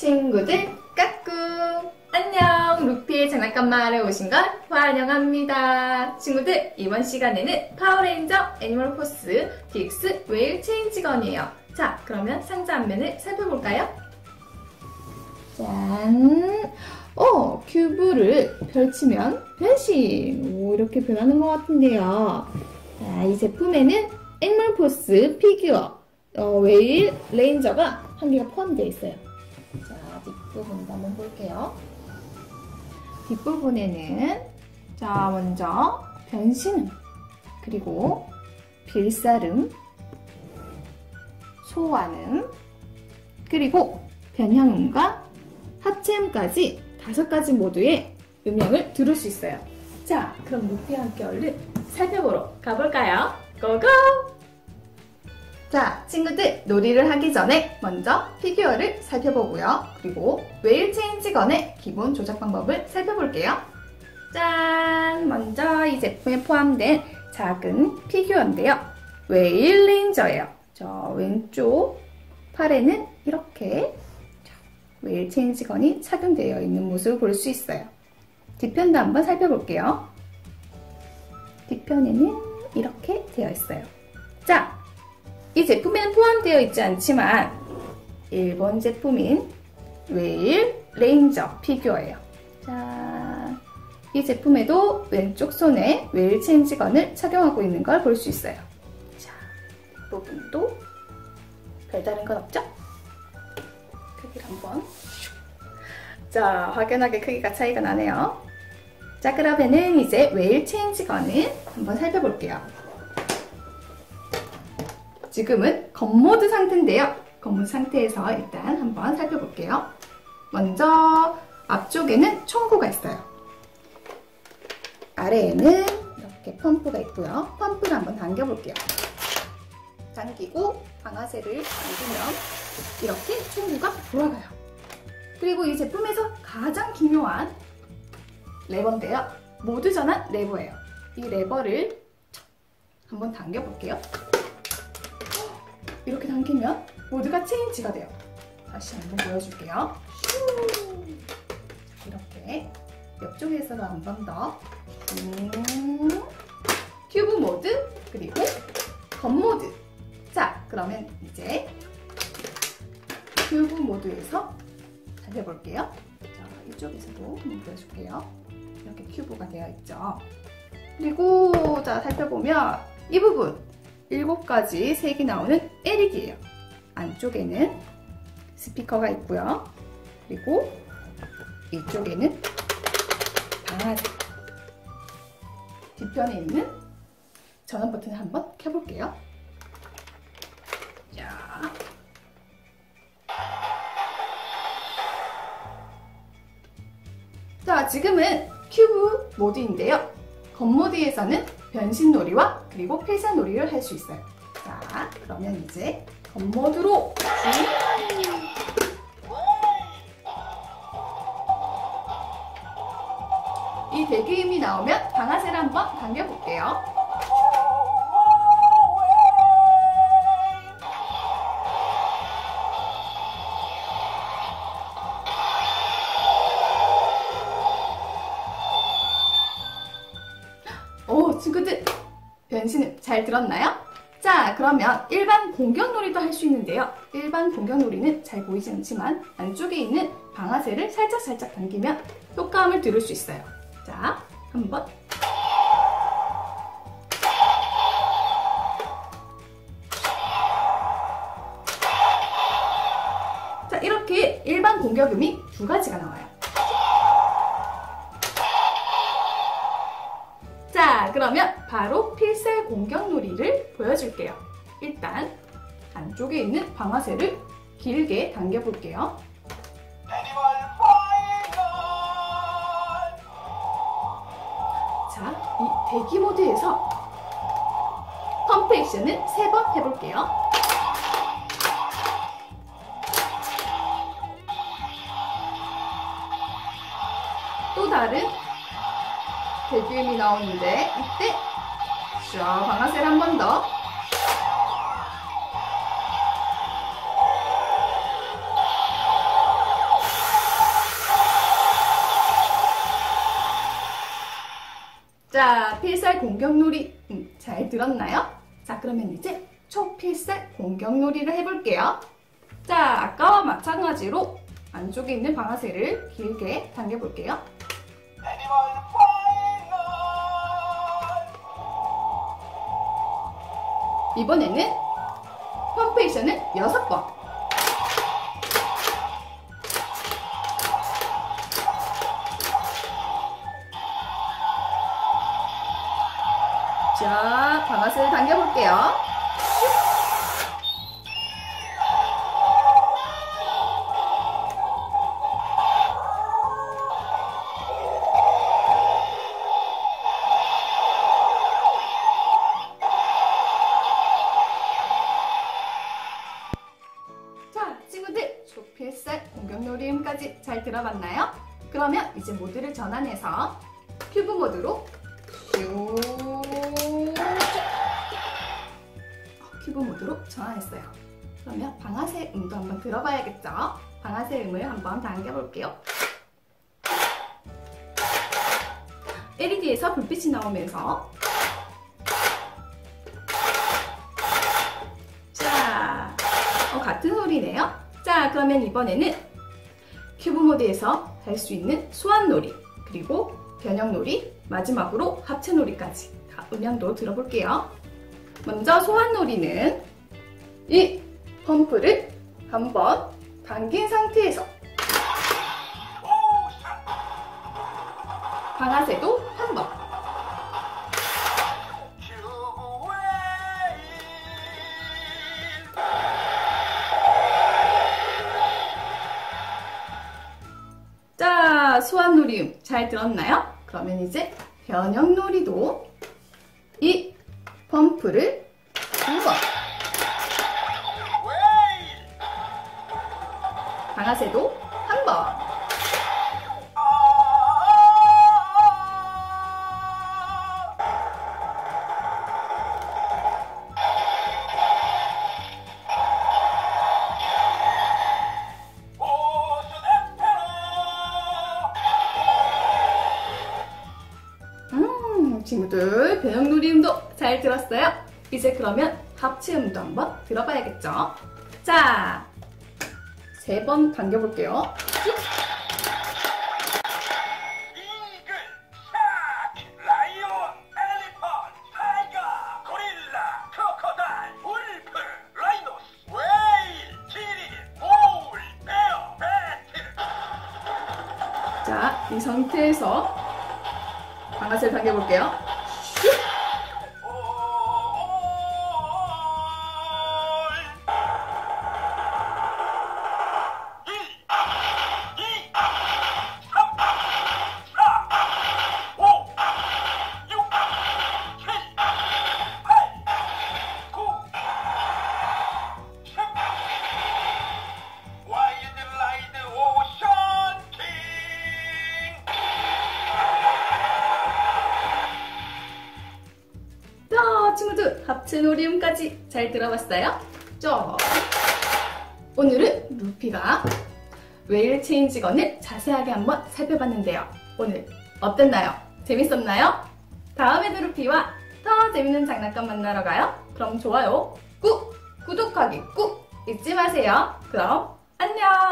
친구들 까꿍! 안녕! 루피의 장난감 마을에 오신 걸 환영합니다. 친구들, 이번 시간에는 파워레인저 애니멀 포스 DX 웨일 체인지건이에요. 자, 그러면 상자 앞면을 살펴볼까요? 짠! 큐브를 펼치면 변신! 오, 이렇게 변하는 것 같은데요. 자, 이 제품에는 애니멀 포스 피규어 웨일 레인저가 한 개가 포함되어 있어요. 자, 뒷부분도 한번 볼게요. 뒷부분에는 자, 먼저 변신, 그리고 빌사름, 소화음, 그리고 변형음과 합체음까지 5가지 모두의 음영을 들을 수 있어요. 자, 그럼 루피와 함께 얼른 살펴보러 가볼까요? 고고! 자, 친구들, 놀이를 하기 전에 먼저 피규어를 살펴보고요. 그리고 웨일 체인지건의 기본 조작 방법을 살펴볼게요. 짠! 먼저 이 제품에 포함된 작은 피규어인데요. 웨일 레인저예요. 저 왼쪽 팔에는 이렇게 웨일 체인지건이 착용되어 있는 모습을 볼 수 있어요. 뒤편도 한번 살펴볼게요. 뒤편에는 이렇게 되어 있어요. 자! 이 제품에는 포함되어 있지 않지만 일본 제품인 웨일 레인저 피규어예요. 자, 이 제품에도 왼쪽 손에 웨일 체인지건을 착용하고 있는 걸 볼 수 있어요. 자, 이 부분도 별다른 건 없죠? 크기를 한번. 자, 확연하게 크기가 차이가 나네요. 자, 그러면은 이제 웨일 체인지건을 한번 살펴볼게요. 지금은 겉모드 상태인데요. 겉모드 상태에서 일단 한번 살펴볼게요. 먼저 앞쪽에는 총구가 있어요. 아래에는 이렇게 펌프가 있고요. 펌프를 한번 당겨볼게요. 당기고 방아쇠를 당기면 이렇게 총구가 돌아가요. 그리고 이 제품에서 가장 중요한 레버인데요. 모드 전환 레버예요. 이 레버를 한번 당겨볼게요. 이렇게 당기면 모드가 체인지가 돼요. 다시 한번 보여줄게요. 이렇게 옆쪽에서도 한 번 더 큐브 모드, 그리고 겉모드. 자, 그러면 이제 큐브 모드에서 살펴볼게요. 자, 이쪽에서도 한번 보여줄게요. 이렇게 큐브가 되어 있죠. 그리고 자, 살펴보면 이 부분 7가지 색이 나오는 LED예요. 안쪽에는 스피커가 있고요. 그리고 이쪽에는 방아쇠. 뒤편에 있는 전원 버튼을 한번 켜볼게요. 자, 지금은 큐브 모드인데요. 겉모드에서는 변신놀이와 그리고 필살놀이를 할 수 있어요. 자, 그러면 이제 겉모드로 이 배기음이 나오면 방아쇠를 한번 당겨볼게요. 친구들, 변신은 잘 들었나요? 자, 그러면 일반 공격놀이도 할 수 있는데요. 일반 공격놀이는 잘 보이지 않지만 안쪽에 있는 방아쇠를 살짝살짝 당기면 효과음을 들을 수 있어요. 자, 한번 자, 이렇게 일반 공격음이 2가지가 나와요. 자, 그러면 바로 필살 공격놀이를 보여줄게요. 일단 안쪽에 있는 방아쇠를 길게 당겨볼게요. 자, 이 대기 모드에서 펌프 액션을 3번 해볼게요. 또 다른 배기음이 나오는데 이때 자, 방아쇠를 한 번 더. 자, 필살 공격놀이 잘 들었나요? 자, 그러면 이제 초필살 공격놀이를 해볼게요. 자, 아까와 마찬가지로 안쪽에 있는 방아쇠를 길게 당겨볼게요. 이번에는 펌프액션을 6번. 자, 방아쇠를 당겨볼게요. 초필살 공격놀이 힘까지 잘 들어봤나요? 그러면 이제 모드를 전환해서 큐브 모드로 큐브 모드로 전환했어요. 그러면 방아쇠 음도 한번 들어봐야겠죠? 방아쇠 음을 한번 당겨볼게요. LED에서 불빛이 나오면서 자, 같은 소리네요. 자, 그러면 이번에는 큐브 모드에서 할 수 있는 소환놀이, 그리고 변형놀이, 마지막으로 합체놀이까지 다 음향도 들어볼게요. 먼저 소환놀이는 이 펌프를 한번 당긴 상태에서 방아쇠도 한번 소환놀이음 잘 들었나요? 그러면 이제 변형놀이도 이 펌프를 2번 방아쇠도 1번 친구들, 변형놀이음도 잘 들었어요? 이제 그러면 합체음도 한번 들어봐야겠죠? 자, 3번 당겨볼게요. 자, 이 상태에서 방아쇠를 당겨볼게요. 친구들, 합체놀이음까지 잘 들어봤어요? 오늘은 루피가 웨일 체인지건을 자세하게 한번 살펴봤는데요. 오늘 어땠나요? 재밌었나요? 다음에도 루피와 더 재밌는 장난감 만나러 가요. 그럼 좋아요 꾹! 구독하기 꾹! 잊지 마세요. 그럼 안녕!